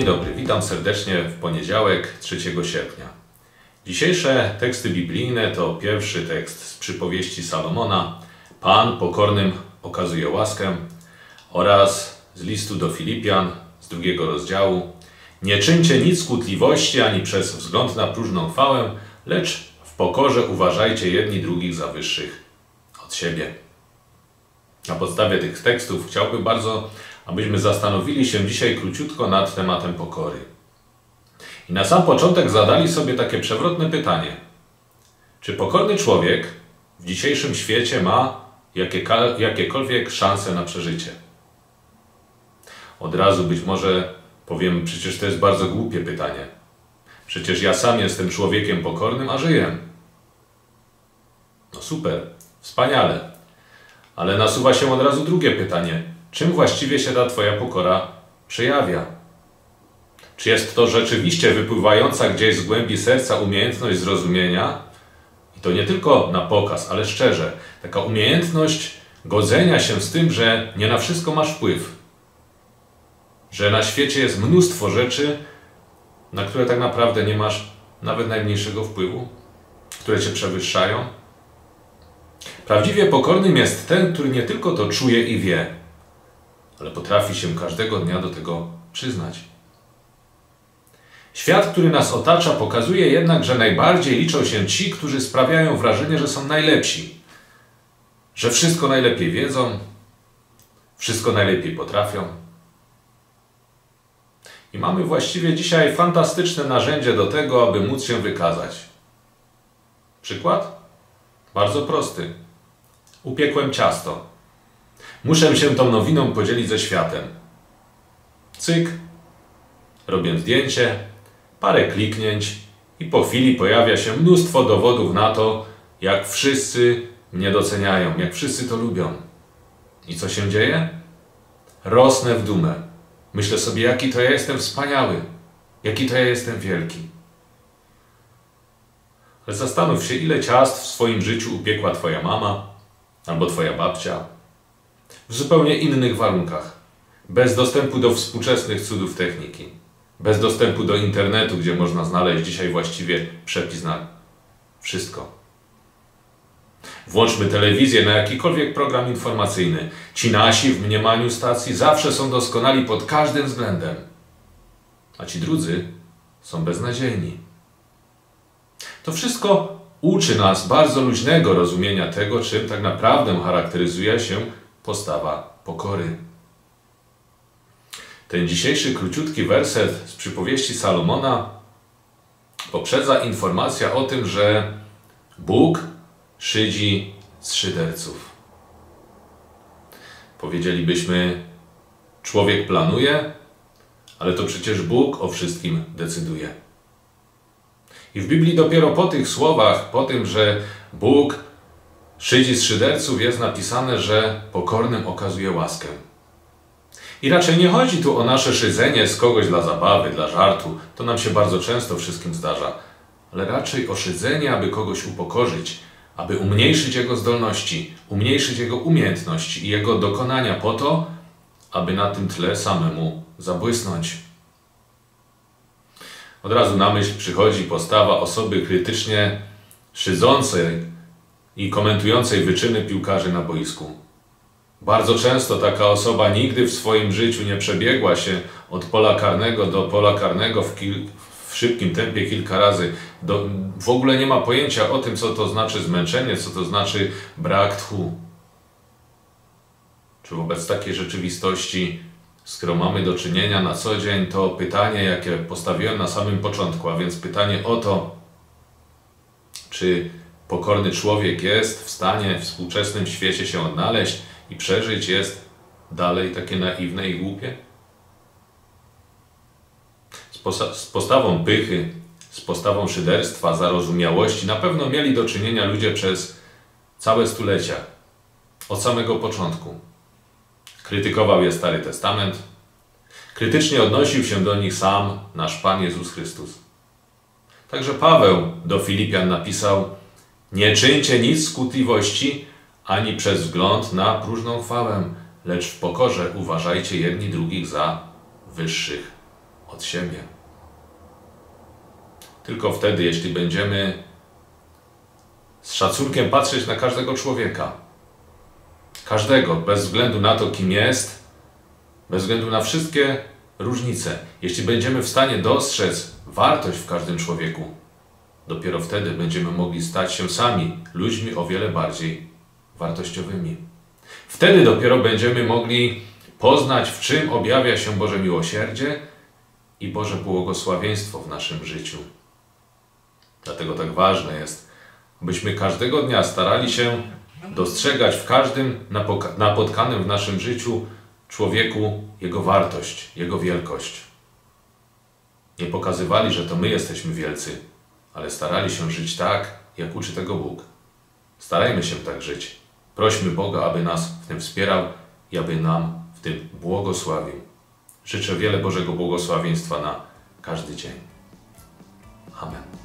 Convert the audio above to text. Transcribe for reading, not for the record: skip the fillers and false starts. Dzień dobry, witam serdecznie w poniedziałek 3 sierpnia. Dzisiejsze teksty biblijne to pierwszy tekst z przypowieści Salomona, Pan pokornym okazuje łaskę, oraz z listu do Filipian z 2 rozdziału. Nie czyńcie nic skutliwości ani przez wzgląd na próżną chwałę, lecz w pokorze uważajcie jedni drugich za wyższych od siebie. Na podstawie tych tekstów chciałbym bardzo, abyśmy zastanowili się dzisiaj króciutko nad tematem pokory. I na sam początek zadali sobie takie przewrotne pytanie. Czy pokorny człowiek w dzisiejszym świecie ma jakiekolwiek szanse na przeżycie? Od razu być może powiem, przecież to jest bardzo głupie pytanie. Przecież ja sam jestem człowiekiem pokornym, a żyję. No super, wspaniale. Ale nasuwa się od razu drugie pytanie. Czym właściwie się ta Twoja pokora przejawia? Czy jest to rzeczywiście wypływająca gdzieś z głębi serca umiejętność zrozumienia? I to nie tylko na pokaz, ale szczerze. Taka umiejętność godzenia się z tym, że nie na wszystko masz wpływ. Że na świecie jest mnóstwo rzeczy, na które tak naprawdę nie masz nawet najmniejszego wpływu, które Cię przewyższają. Prawdziwie pokornym jest ten, który nie tylko to czuje i wie, ale potrafi się każdego dnia do tego przyznać. Świat, który nas otacza, pokazuje jednak, że najbardziej liczą się ci, którzy sprawiają wrażenie, że są najlepsi, że wszystko najlepiej wiedzą, wszystko najlepiej potrafią. I mamy właściwie dzisiaj fantastyczne narzędzie do tego, aby móc się wykazać. Przykład? Bardzo prosty. Upiekłem ciasto. Muszę się tą nowiną podzielić ze światem. Cyk. Robię zdjęcie, parę kliknięć i po chwili pojawia się mnóstwo dowodów na to, jak wszyscy mnie doceniają, jak wszyscy to lubią. I co się dzieje? Rosnę w dumę. Myślę sobie, jaki to ja jestem wspaniały, jaki to ja jestem wielki. Ale zastanów się, ile ciast w swoim życiu upiekła Twoja mama albo Twoja babcia. W zupełnie innych warunkach, bez dostępu do współczesnych cudów techniki, bez dostępu do internetu, gdzie można znaleźć dzisiaj właściwie przepis na wszystko. Włączmy telewizję na jakikolwiek program informacyjny. Ci nasi w mniemaniu stacji zawsze są doskonali pod każdym względem, a ci drudzy są beznadziejni. To wszystko uczy nas bardzo luźnego rozumienia tego, czym tak naprawdę charakteryzuje się postawa pokory. Ten dzisiejszy króciutki werset z przypowieści Salomona poprzedza informacja o tym, że Bóg szydzi z szyderców. Powiedzielibyśmy, człowiek planuje, ale to przecież Bóg o wszystkim decyduje. I w Biblii dopiero po tych słowach, po tym, że Bóg szydzi z szyderców, jest napisane, że pokornym okazuje łaskę. I raczej nie chodzi tu o nasze szydzenie z kogoś dla zabawy, dla żartu. To nam się bardzo często wszystkim zdarza. Ale raczej o szydzenie, aby kogoś upokorzyć, aby umniejszyć jego zdolności, umniejszyć jego umiejętności i jego dokonania po to, aby na tym tle samemu zabłysnąć. Od razu na myśl przychodzi postawa osoby krytycznie szydzącej i komentującej wyczyny piłkarzy na boisku. Bardzo często taka osoba nigdy w swoim życiu nie przebiegła się od pola karnego do pola karnego w szybkim tempie kilka razy. W ogóle nie ma pojęcia o tym, co to znaczy zmęczenie, co to znaczy brak tchu. Czy wobec takiej rzeczywistości, z którą mamy do czynienia na co dzień, to pytanie, jakie postawiłem na samym początku, a więc pytanie o to, czy pokorny człowiek jest w stanie w współczesnym świecie się odnaleźć i przeżyć, jest dalej takie naiwne i głupie? Z postawą pychy, z postawą szyderstwa, zarozumiałości na pewno mieli do czynienia ludzie przez całe stulecia, od samego początku. Krytykował je Stary Testament, krytycznie odnosił się do nich sam nasz Pan Jezus Chrystus. Także Paweł do Filipian napisał: nie czyńcie nic skutliwości, ani przez wzgląd na próżną chwałę, lecz w pokorze uważajcie jedni drugich za wyższych od siebie. Tylko wtedy, jeśli będziemy z szacunkiem patrzeć na każdego człowieka, każdego, bez względu na to, kim jest, bez względu na wszystkie różnice, jeśli będziemy w stanie dostrzec wartość w każdym człowieku, dopiero wtedy będziemy mogli stać się sami ludźmi o wiele bardziej wartościowymi. Wtedy dopiero będziemy mogli poznać, w czym objawia się Boże miłosierdzie i Boże błogosławieństwo w naszym życiu. Dlatego tak ważne jest, byśmy każdego dnia starali się dostrzegać w każdym napotkanym w naszym życiu człowieku jego wartość, jego wielkość. Nie pokazywali, że to my jesteśmy wielcy, ale starali się żyć tak, jak uczy tego Bóg. Starajmy się tak żyć. Prośmy Boga, aby nas w tym wspierał i aby nam w tym błogosławił. Życzę wiele Bożego błogosławieństwa na każdy dzień. Amen.